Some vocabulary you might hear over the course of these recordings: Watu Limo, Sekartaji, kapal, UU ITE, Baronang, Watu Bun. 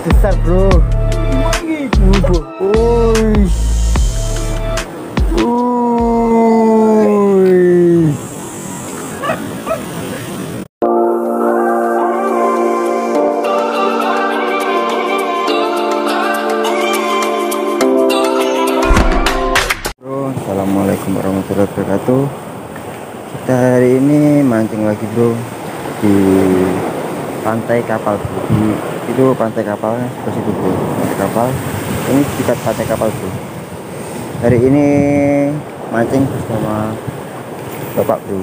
besar bro. Assalamualaikum warahmatullahi wabarakatuh. Kita hari ini mancing lagi bro di pantai kapal bro. Itu pantai kapalnya seperti itu bro. Pantai kapal ini dekat pantai kapal bro. Hari ini mancing bersama bapak bro.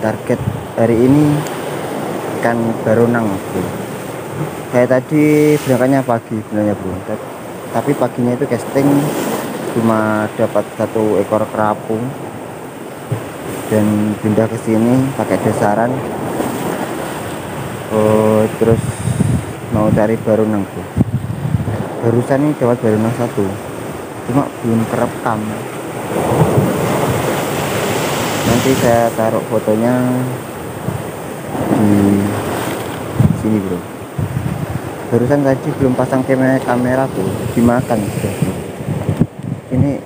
Target hari ini ikan baronang bro. Saya tadi berangkatnya pagi sebenarnya bro, tapi paginya itu casting cuma dapat satu ekor kerapu dan pindah ke sini pakai dasaran. Terus mau cari baronang tuh. Barusan ini dapat baronang satu, cuma belum kerekam. Nanti saya taruh fotonya di sini bro. Barusan tadi belum pasang kamera tuh, dimakan sudah. Ini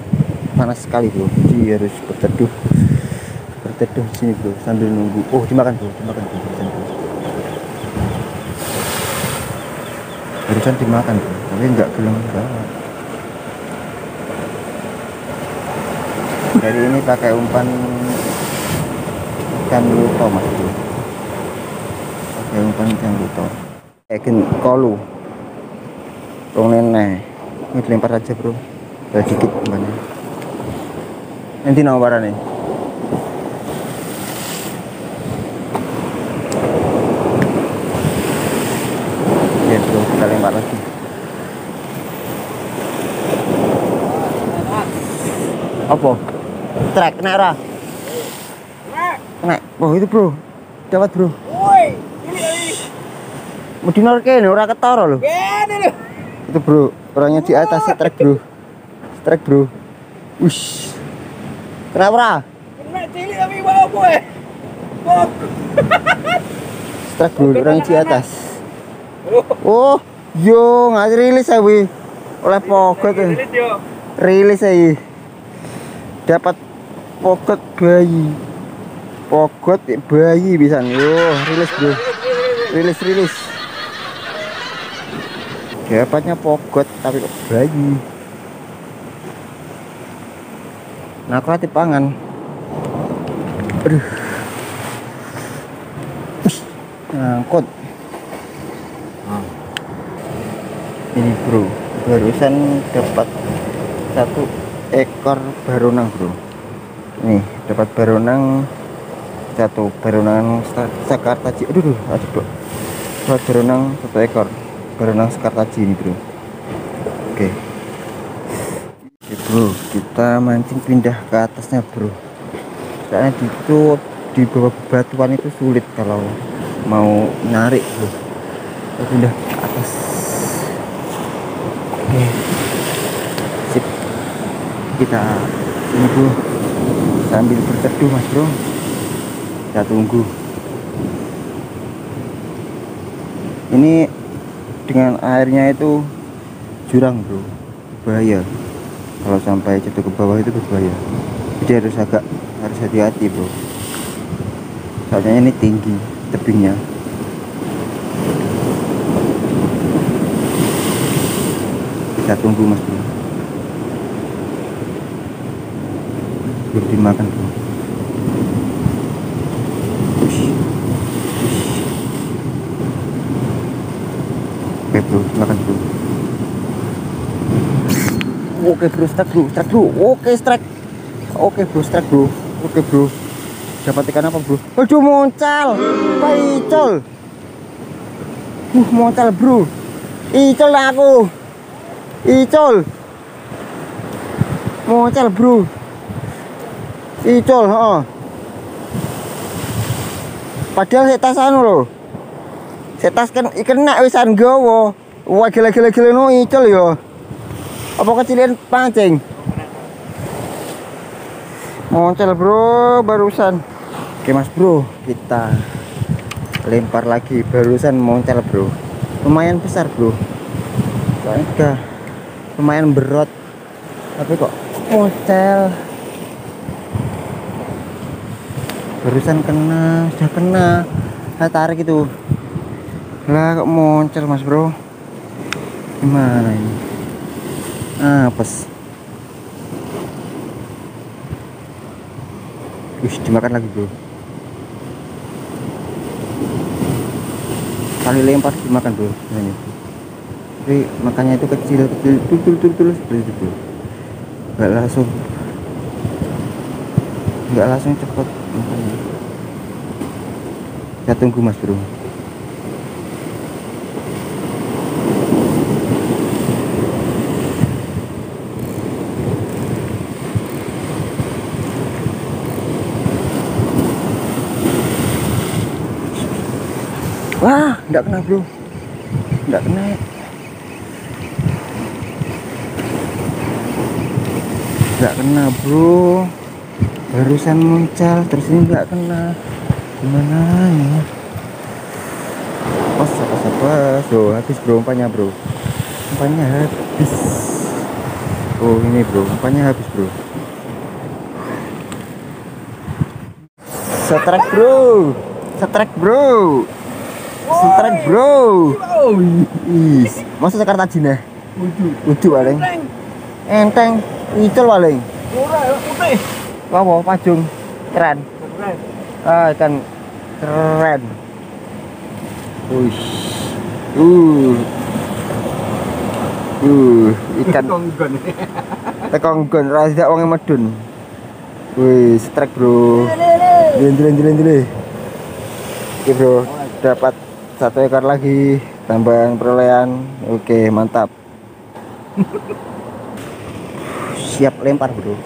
panas sekali bro, jadi harus berteduh sini bro sambil nunggu. Oh dimakan bro. Barusan dimakan bro, tapi nggak geleng banget. Dari ini pakai umpan ikan luto mas bro, pakai umpan ikan luto, ikan kolu, tong nenek. Ini dilempar aja bro. Sedikit banyak. Nanti nomor nih. Ya bro, kita lempar lagi. Apa? Trek kena ora? Kena. Wah, itu bro. Dapat bro. Woi, ini. Kene ora ketara lho. Itu bro, orangnya di atas trek bro. Trek bro, ush, kenapa? Kena cilik tapi bawa boy, bob. Trek bro, orang di atas. Oh, yo nggak rilis saya wi, oleh pogot. Rilis saya, dapat pogot bayi bisa nih. Yo rilis bro, rilis. Dapatnya pogot tapi bayi. Nah, aku hati pangan. Aduh. Ngangkut. Ini bro, barusan dapat satu ekor baronang bro. Nih, dapat baronang satu, baronang Sekartaji. Aduh, ada bro. Dapat baronang satu ekor, baronang Sekartaji ini bro. Oke. Bro, kita mancing pindah ke atasnya bro, karena itu di bawah batuan itu sulit kalau mau narik bro. Kita pindah ke atas. Oke, sip, kita ini bro sambil berteduh mas bro, kita tunggu. Ini dengan airnya itu jurang bro, bahaya. Kalau sampai jatuh ke bawah itu berbahaya, jadi harus hati-hati bro, soalnya ini tinggi tebingnya. Kita tunggu mas bro, biar dimakan bro. Oke bro, makan bro. Oke bro, strike bro. Oke strike. Oke bro, strike bro. Oke bro. Dapat ikan apa bro? Aduh moncal. Icol. Moncal bro. Icol aku. Icol. Moncal bro. Icol, heeh. Padahal saya tas anu lho. Saya tas kan kena wisan gowo. Wah gila-gila no icol yo. Apa kecilin pancing? Moncel bro barusan. Oke mas bro, kita lempar lagi. Barusan moncel bro. lumayan besar bro, soalnya udah lumayan berat, tapi kok mocel. Barusan kena, sudah kena, nah, tarik itu lah kok mocel mas bro, gimana ini, apes. Wih, dimakan lagi bro, kali lempar dimakan bro, tapi makanya itu kecil-kecil tul seperti itu, nggak langsung cepet. Kita tunggu mas bro. Wah, enggak kena bro, enggak kena. Enggak kena bro. Barusan muncul, terus ini enggak kena. Gimana ya? Pas. Oh, habis bro umpannya bro. Umpannya habis. Oh, ini bro, umpannya habis bro. Setrek bro. Setrek bro. Strike bro, masuk Sekartaji nah, udu paling, enteng, icul paling, putih, wow pajung, keren, ikan keren, ikan tekonggon, rasa wonge medun, wih strike bro, jalan, oke bro, dapat satu ekor lagi tambahan perolehan. Oke, mantap. Siap lempar bro. Kita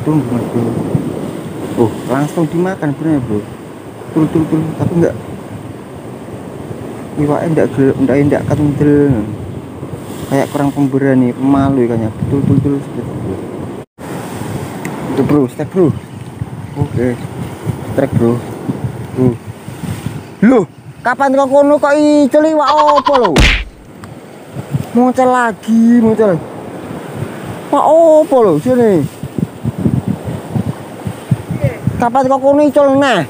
tunggu mas bro. Oh, langsung dimakan bener bro. Tul tapi enggak. Iwaknya enggak kendel. Kayak kurang pemberani, pemalu ikannya, betul seperti itu. Itu bro, strike bro. Oke, strike bro. Loh, kapan kok kono kok icul iwak opo lo? Muncul lagi. Wah opo lo sini? Kapan kok kono icul nah?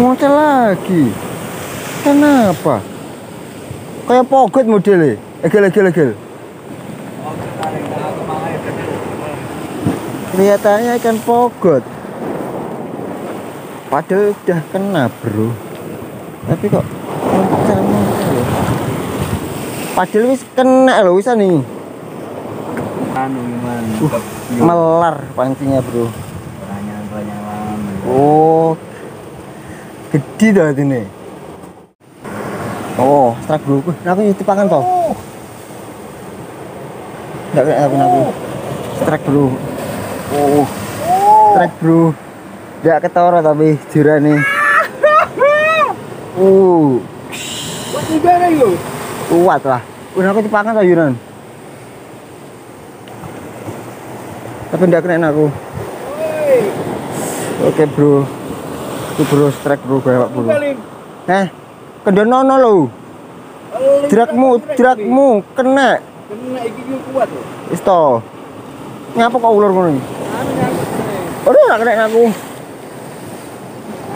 Muncul lagi. Kenapa? Kayak pogot modelnya, egel. Kelihatannya ikan pogot, padahal udah kena bro, tapi kok muncul ya? Padahal wis kena loh, bisa nih. Melar pancingnya bro. Oh, gede dah ini. Oh, strike bro. Aku nyuti pangan toh. Enggak kena aku. Strike bro. Oh. Strike bro. Enggak ketara tapi jurane. Kuat gimana yo? Kuat lah. Udah aku dipangan toh yuran. Tapi enggak kena aku. Oke bro. Itu bro strike bro gawat bro. Kedonono lo, jerakmu kena iki yo kuat lho. Wis to. Nyapa kok ulur ngono iki? Aduh, gak kena aku.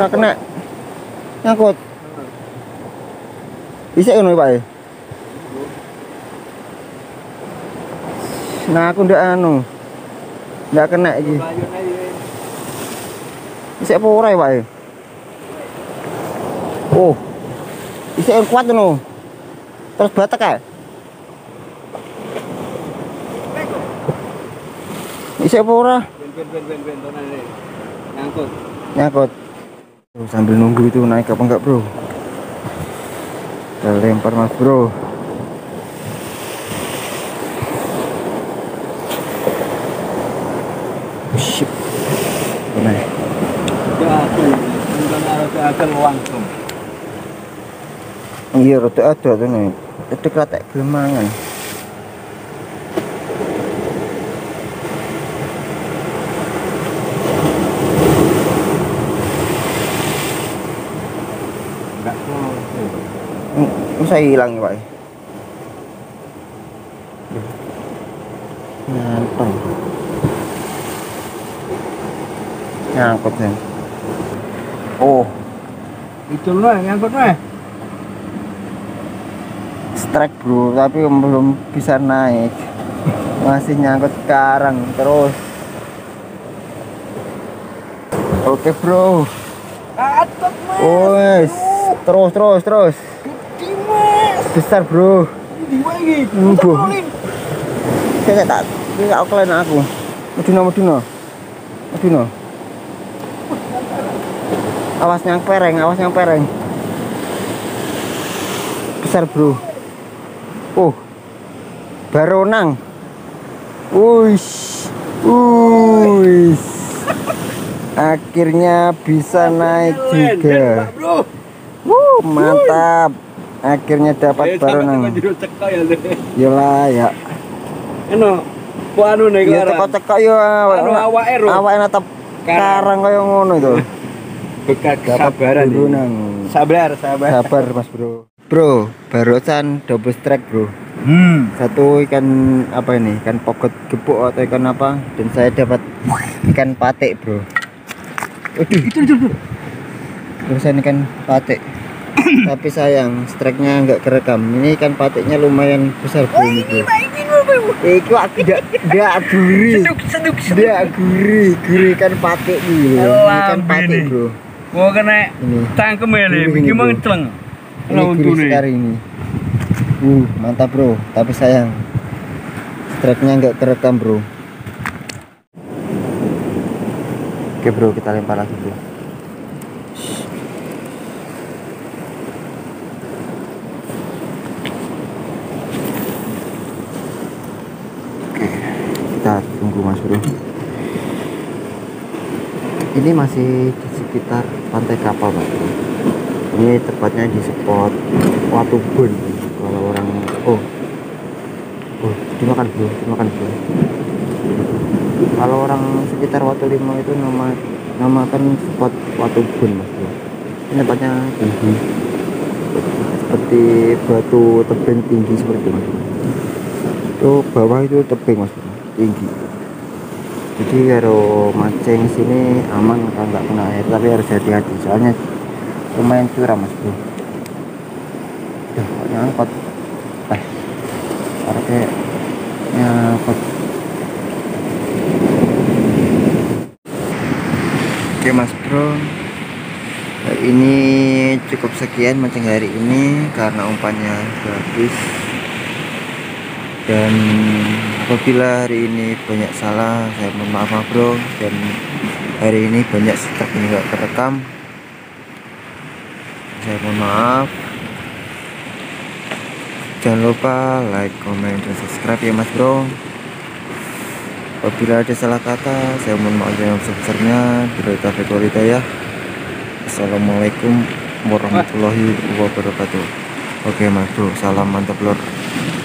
Gak kena. Nyangkut. Isek ngono Pak. Nah, aku ndak anu. Ndak kena iki. Isek apa ora Pak? Oh. Isi air kuat no. Terus batak ya? Isi apa ora? Nyangkut. Sambil nunggu itu naik apa enggak bro? Kita lempar mas bro. Ship. Nah. Jatuh. Langsung. Iya, rata ada tuh nih. Jadi klotek gelem mangan. Enggak kok. Saya hilang ya, Pak. Nyantong. Nyangkut ya. Oh. Itu loh nyangkut mah. Trek bro, tapi belum bisa naik, masih nyangkut karang terus. Oke bro, wes terus besar bro. Saya tak kalian aku medina awas nyang pereng besar bro. Oh, Baronang. Uish. Akhirnya bisa naik juga. Mantap. Akhirnya dapat Baronang. Yolah ya. Eno, kuanu nek ya teko-teko ya awake ro. Awake natep karang kaya ngono itu. Bekas kesabaran. Sabar, Mas Bro. Bro, barusan double strike bro. Satu ikan apa ini, ikan pocket gebuk atau ikan apa, dan saya dapat ikan patik bro. Itu. Barusan ikan patik. Tapi sayang strike-nya nggak kerekam. Ini ikan patiknya lumayan besar bro. Itu aku tidak gurih. Tidak gurih ikan patik ini. Ikan patik bro. Gua kena tangkem ya nih. Gimana celeng? Sekali ini. Mantap bro, tapi sayang strike-nya nggak terekam bro. Oke bro, kita lempar lagi bro. Oke, kita tunggu mas bro. Ini masih di sekitar pantai kapal mas bro. Ini tepatnya di spot Watu Bun kalau orang. Dimakan bro. Kalau orang sekitar Watu Limo itu namakan spot Watu Bun mas bro. Ini tepatnya tinggi, seperti batu tebing tinggi seperti itu mas bro. Itu bawah itu tebing mas bro, tinggi. Jadi kalau mancing sini aman kalau nggak kena air, tapi harus hati-hati soalnya lumayan curam mas bro. Nyangkut. Nyangkut. Oke mas bro, ini cukup sekian mancing hari ini karena umpannya habis. Dan apabila hari ini banyak salah, saya mohon maaf bro. Dan hari ini banyak setak ini nggak terekam, saya mohon maaf. Jangan lupa like, comment, dan subscribe ya mas bro. Apabila ada salah kata, saya mohon maaf yang sebesarnya. Berita ya. Assalamualaikum warahmatullahi wabarakatuh. Oke mas bro, salam mantap lor.